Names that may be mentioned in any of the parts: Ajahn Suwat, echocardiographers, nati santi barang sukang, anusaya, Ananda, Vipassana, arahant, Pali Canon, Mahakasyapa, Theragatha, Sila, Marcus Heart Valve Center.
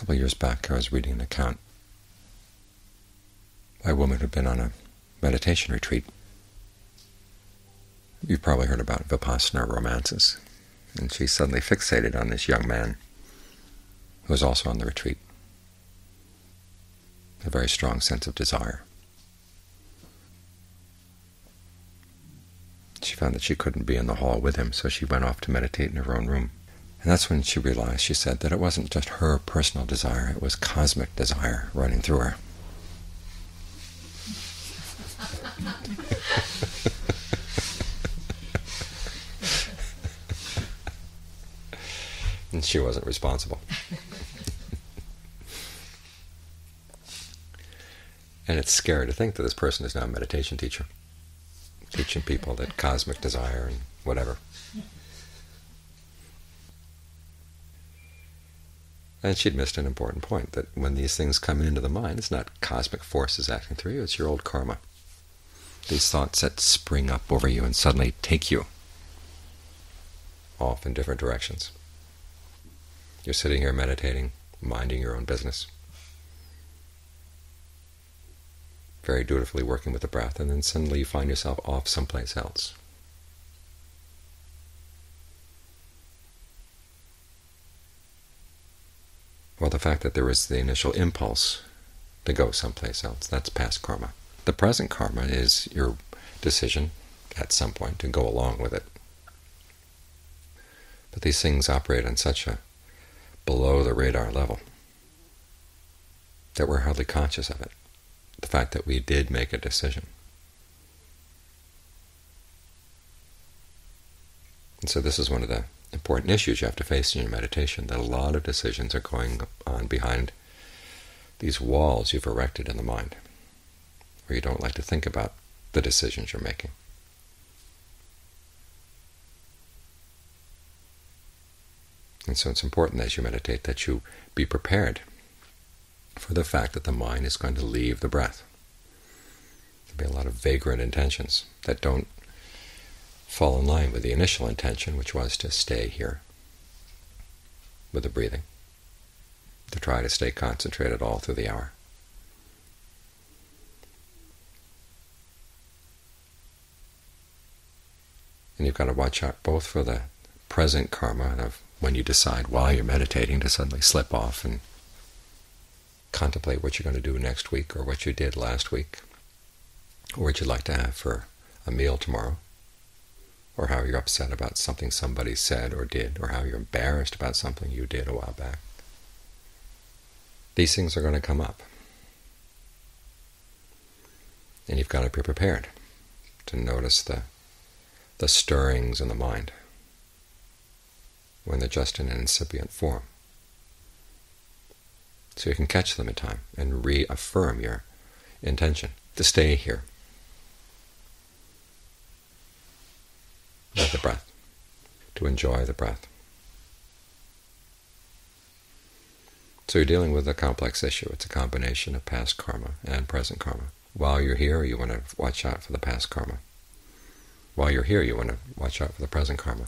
A couple of years back I was reading an account by a woman who had been on a meditation retreat. You've probably heard about Vipassana romances. And she suddenly fixated on this young man who was also on the retreat, a very strong sense of desire. She found that she couldn't be in the hall with him, so she went off to meditate in her own room. And that's when she realized, she said, that it wasn't just her personal desire, it was cosmic desire running through her. And she wasn't responsible. And it's scary to think that this person is now a meditation teacher, teaching people that cosmic desire and whatever. And she'd missed an important point, that when these things come into the mind, it's not cosmic forces acting through you, it's your old karma. These thoughts that spring up over you and suddenly take you off in different directions. You're sitting here meditating, minding your own business, very dutifully working with the breath, and then suddenly you find yourself off someplace else. Well, the fact that there was the initial impulse to go someplace else, that's past karma. The present karma is your decision at some point to go along with it. But these things operate on such a below the radar level that we're hardly conscious of it, the fact that we did make a decision. And so this is one of the important issues you have to face in your meditation, that a lot of decisions are going on behind these walls you've erected in the mind, where you don't like to think about the decisions you're making. And so it's important as you meditate that you be prepared for the fact that the mind is going to leave the breath. There will be a lot of vagrant intentions that don't fall in line with the initial intention, which was to stay here with the breathing, to try to stay concentrated all through the hour. And you've got to watch out both for the present karma of when you decide while you're meditating to suddenly slip off and contemplate what you're going to do next week, or what you did last week, or what you'd like to have for a meal tomorrow, or how you're upset about something somebody said or did, or how you're embarrassed about something you did a while back. These things are going to come up. And you've got to be prepared to notice the stirrings in the mind when they're just in an incipient form, so you can catch them in time and reaffirm your intention to stay here with the breath, to enjoy the breath. So you're dealing with a complex issue. It's a combination of past karma and present karma. While you're here, you want to watch out for the past karma. While you're here, you want to watch out for the present karma.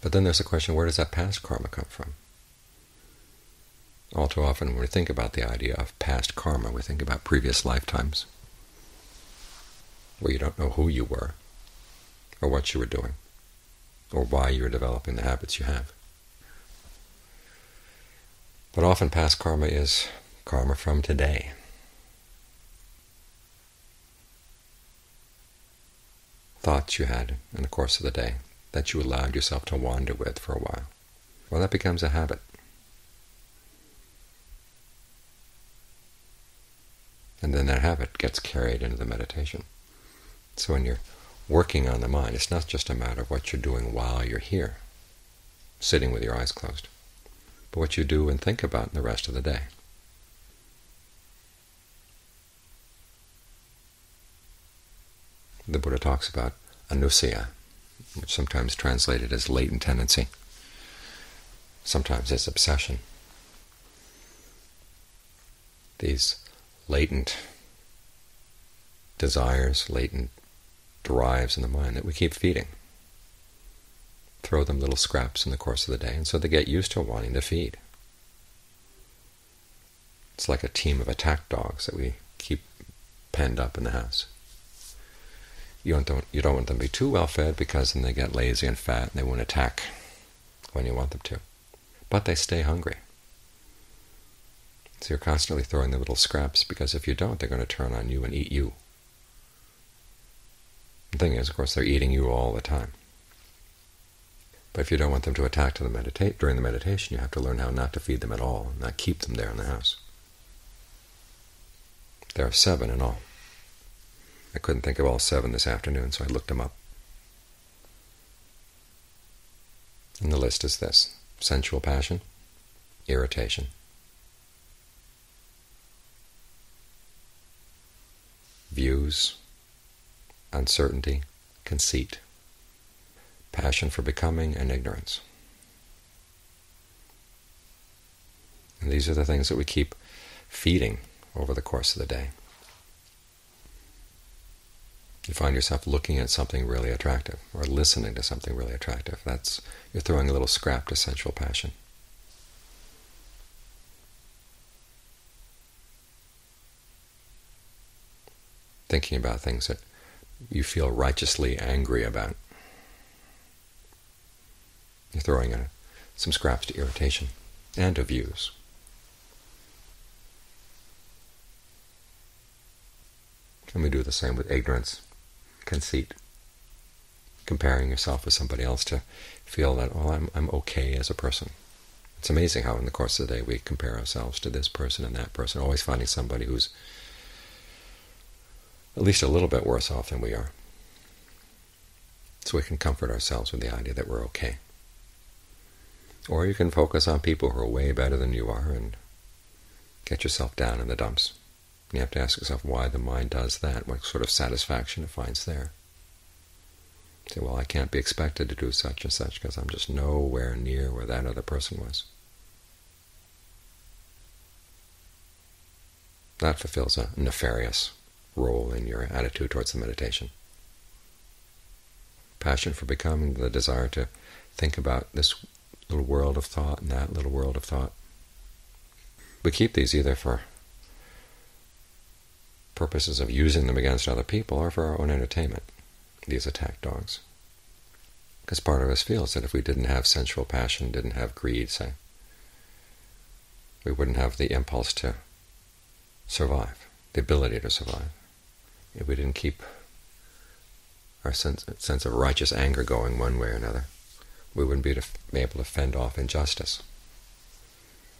But then there's the question, where does that past karma come from? All too often when we think about the idea of past karma, we think about previous lifetimes where you don't know who you were, or what you were doing, or why you were developing the habits you have. But often past karma is karma from today. Thoughts you had in the course of the day that you allowed yourself to wander with for a while. Well, that becomes a habit. And then that habit gets carried into the meditation. So when you're working on the mind, it's not just a matter of what you're doing while you're here, sitting with your eyes closed, but what you do and think about in the rest of the day. The Buddha talks about anusaya, which sometimes translated as latent tendency, sometimes as obsession. These latent desires, latent drives in the mind that we keep feeding. Throw them little scraps in the course of the day, and so they get used to wanting to feed. It's like a team of attack dogs that we keep penned up in the house. You don't want them to be too well fed, because then they get lazy and fat and they won't attack when you want them to. But they stay hungry. So you're constantly throwing them little scraps, because if you don't, they're going to turn on you and eat you. The thing is, of course, they're eating you all the time. But if you don't want them to attack during the meditation, you have to learn how not to feed them at all, not keep them there in the house. There are 7 in all. I couldn't think of all 7 this afternoon, so I looked them up. And the list is this: sensual passion, irritation, views, uncertainty, conceit, passion for becoming, and ignorance. And these are the things that we keep feeding over the course of the day. You find yourself looking at something really attractive, or listening to something really attractive. You're throwing a little scrap to sensual passion. Thinking about things that you feel righteously angry about. You're throwing some scraps to irritation and to views. And we do the same with ignorance, conceit, comparing yourself with somebody else to feel that, oh, I'm okay as a person. It's amazing how in the course of the day we compare ourselves to this person and that person, always finding somebody who's at least a little bit worse off than we are. So we can comfort ourselves with the idea that we're okay. Or you can focus on people who are way better than you are and get yourself down in the dumps. You have to ask yourself why the mind does that, what sort of satisfaction it finds there. You say, well, I can't be expected to do such and such because I'm just nowhere near where that other person was. That fulfills a nefarious role in your attitude towards the meditation. Passion for becoming, the desire to think about this little world of thought and that little world of thought. We keep these either for purposes of using them against other people or for our own entertainment, these attack dogs. Because part of us feels that if we didn't have sensual passion, didn't have greed, say, we wouldn't have the impulse to survive, the ability to survive. If we didn't keep our sense of righteous anger going one way or another, we wouldn't be able to fend off injustice.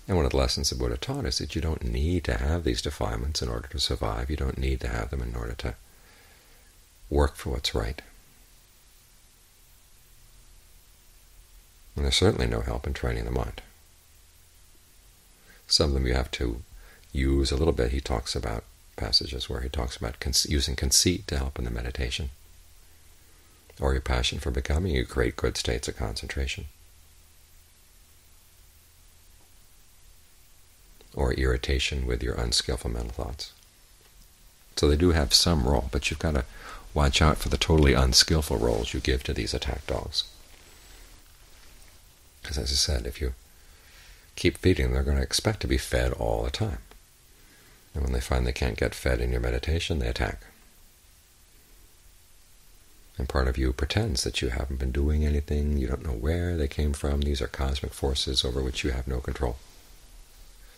And one of the lessons the Buddha taught is that you don't need to have these defilements in order to survive. You don't need to have them in order to work for what's right. And there's certainly no help in training the mind. Some of them you have to use a little bit. He talks about passages where he talks about using conceit to help in the meditation. Or your passion for becoming, you create good states of concentration. Or irritation with your unskillful mental thoughts. So they do have some role, but you've got to watch out for the totally unskillful roles you give to these attack dogs. Because as I said, if you keep feeding them, they're going to expect to be fed all the time. And when they find they can't get fed in your meditation, they attack. And part of you pretends that you haven't been doing anything, you don't know where they came from. These are cosmic forces over which you have no control.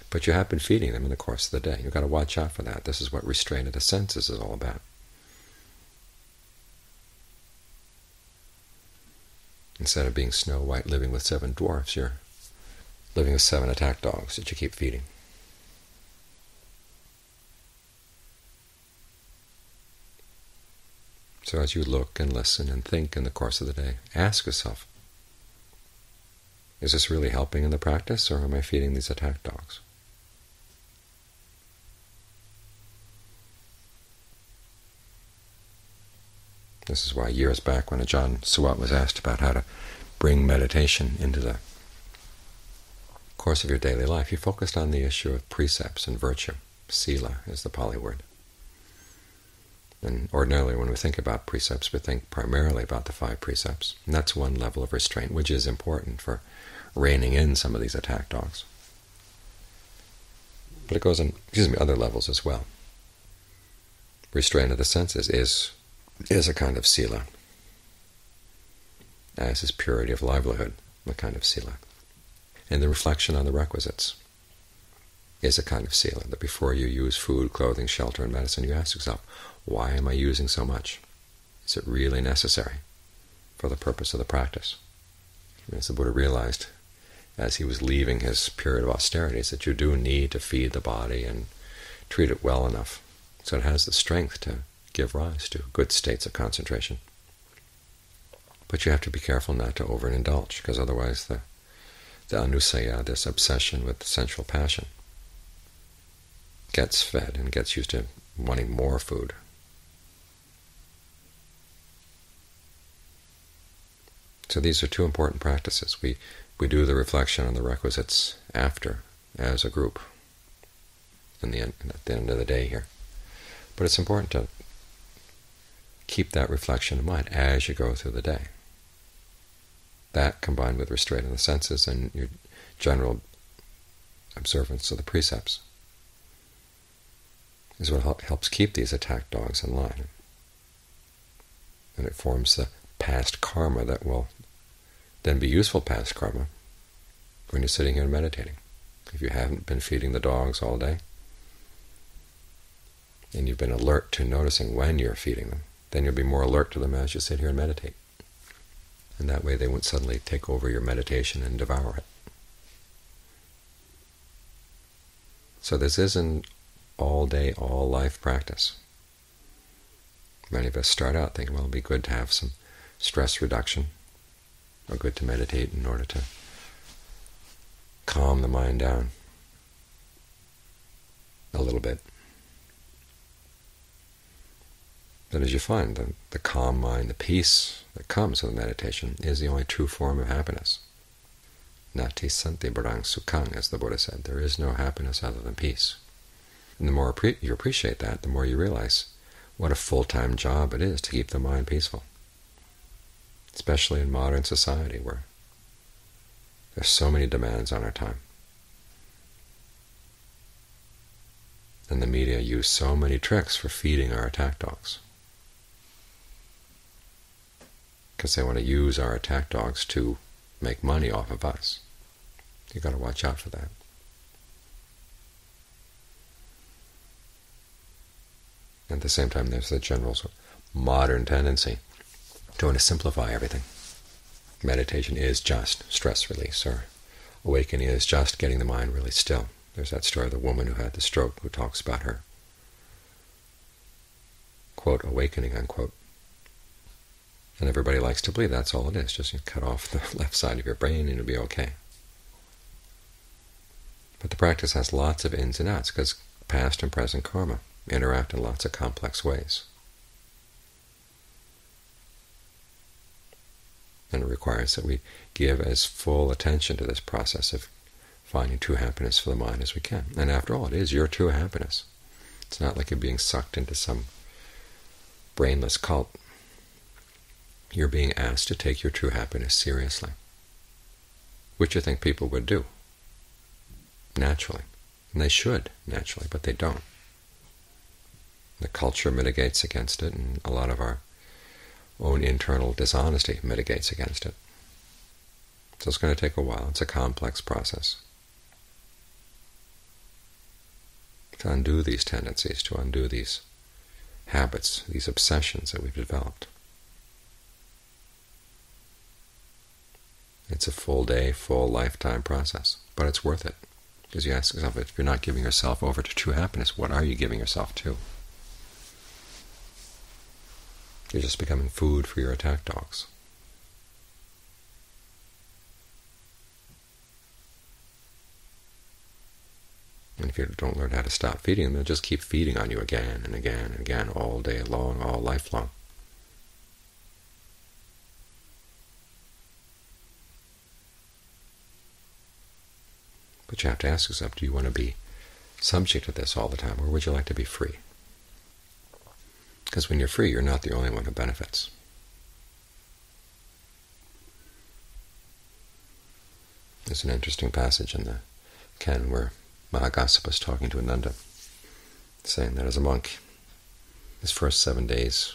But you have been feeding them in the course of the day. You've got to watch out for that. This is what restraint of the senses is all about. Instead of being Snow White living with 7 dwarfs, you're living with 7 attack dogs that you keep feeding. So as you look and listen and think in the course of the day, ask yourself, is this really helping in the practice, or am I feeding these attack dogs? This is why years back when Ajahn Suwat was asked about how to bring meditation into the course of your daily life, he focused on the issue of precepts and virtue. Sila is the Pali word. And ordinarily when we think about precepts, we think primarily about the 5 precepts. And that's one level of restraint, which is important for reining in some of these attack dogs. But it goes on, other levels as well. Restraint of the senses is a kind of sila, as is purity of livelihood, a kind of sila. And the reflection on the requisites is a kind of sila, that before you use food, clothing, shelter, and medicine, you ask yourself, why am I using so much? Is it really necessary for the purpose of the practice? As the Buddha realized as he was leaving his period of austerities, that you do need to feed the body and treat it well enough so it has the strength to give rise to good states of concentration. But you have to be careful not to overindulge, because otherwise the anusaya, this obsession with sensual passion, gets fed and gets used to wanting more food. So these are two important practices. We do the reflection on the requisites after, as a group, at the end of the day here. But it's important to keep that reflection in mind as you go through the day. That, combined with restraint of the senses and your general observance of the precepts, is what helps keep these attack dogs in line. And it forms the past karma that will then be useful past karma when you're sitting here and meditating. If you haven't been feeding the dogs all day, and you've been alert to noticing when you're feeding them, then you'll be more alert to them as you sit here and meditate. And that way they won't suddenly take over your meditation and devour it. So this is an all-day, all-life practice. Many of us start out thinking, well, it'll be good to have some stress reduction, or good to meditate in order to calm the mind down a little bit. But as you find, the calm mind, the peace that comes with meditation, is the only true form of happiness. Nati santi barang sukang, as the Buddha said, there is no happiness other than peace. And the more you appreciate that, the more you realize what a full-time job it is to keep the mind peaceful, especially in modern society where there's so many demands on our time. And the media use so many tricks for feeding our attack dogs, because they want to use our attack dogs to make money off of us. You've got to watch out for that. At the same time, there's the general modern tendency to want to simplify everything. Meditation is just stress release, or awakening is just getting the mind really still. There's that story of the woman who had the stroke, who talks about her, quote, awakening, unquote. And everybody likes to believe that's all it is, just you cut off the left side of your brain and it'll be okay. But the practice has lots of ins and outs, because past and present karma interact in lots of complex ways. And it requires that we give as full attention to this process of finding true happiness for the mind as we can. And after all, it is your true happiness. It's not like you're being sucked into some brainless cult. You're being asked to take your true happiness seriously, which you think people would do naturally. And they should naturally, but they don't. The culture mitigates against it, and a lot of our own internal dishonesty mitigates against it. So it's going to take a while. It's a complex process to undo these tendencies, to undo these habits, these obsessions that we've developed. It's a full day, full lifetime process, but it's worth it. Because you ask yourself, if you're not giving yourself over to true happiness, what are you giving yourself to? You're just becoming food for your attack dogs. And if you don't learn how to stop feeding them, they'll just keep feeding on you again and again and again, all day long, all life long. But you have to ask yourself, do you want to be subject to this all the time, or would you like to be free? Because when you're free, you're not the only one who benefits. There's an interesting passage in the Canon where Mahakasyapa is talking to Ananda, saying that as a monk, his first 7 days,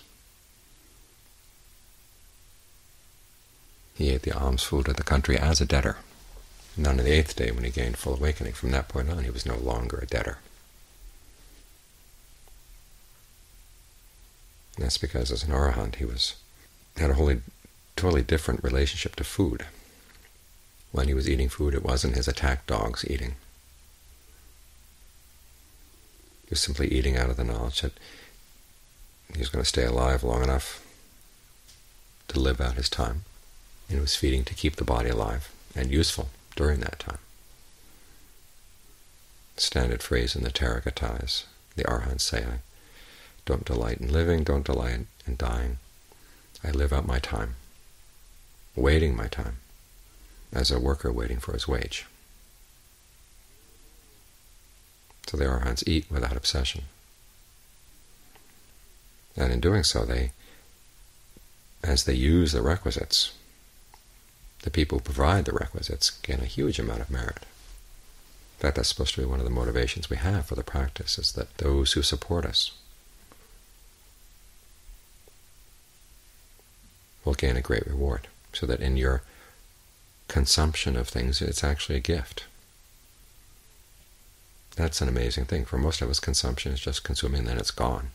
he ate the alms food of the country as a debtor. And on the 8th day, when he gained full awakening, from that point on, he was no longer a debtor. And that's because, as an arahant, he had a totally different relationship to food. When he was eating food, it wasn't his attack dog's eating. He was simply eating out of the knowledge that he was going to stay alive long enough to live out his time. And he was feeding to keep the body alive and useful during that time. Standard phrase in the Theragatha is, the arahants say, I don't delight in living, don't delight in dying. I live out my time, waiting my time, as a worker waiting for his wage. So the arahants eat without obsession. And in doing so, as they use the requisites, the people who provide the requisites gain a huge amount of merit. In fact, that's supposed to be one of the motivations we have for the practice, is that those who support us will gain a great reward, so that in your consumption of things, it's actually a gift. That's an amazing thing. For most of us, consumption is just consuming, and then it's gone.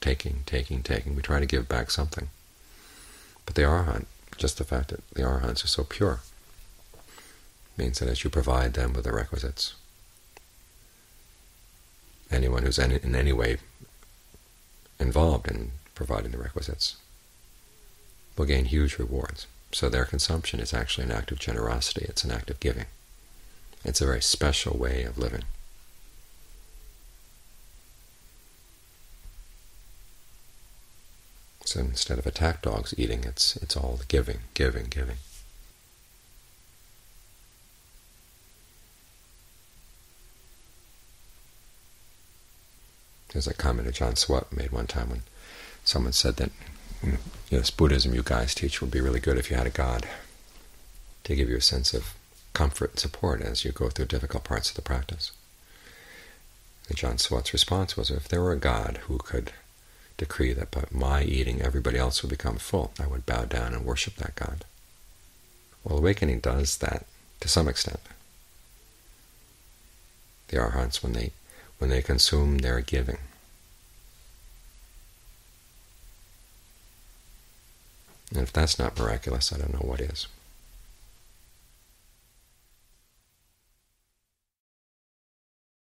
Taking, taking, taking. We try to give back something. But the arahant, just the fact that the arahants are so pure, means that as you provide them with the requisites, anyone who's in any way involved in providing the requisites will gain huge rewards. So their consumption is actually an act of generosity. It's an act of giving. It's a very special way of living. So instead of attack dogs eating, it's all giving, giving, giving. There's a comment Ajahn Suwat made one time when someone said that, this Buddhism you guys teach would be really good if you had a God to give you a sense of comfort and support as you go through difficult parts of the practice. And Ajahn Suwat's response was, if there were a God who could decree that by my eating everybody else would become full, I would bow down and worship that God. Well, awakening does that to some extent. The arahants, when they consume their giving, and if that's not miraculous, I don't know what is.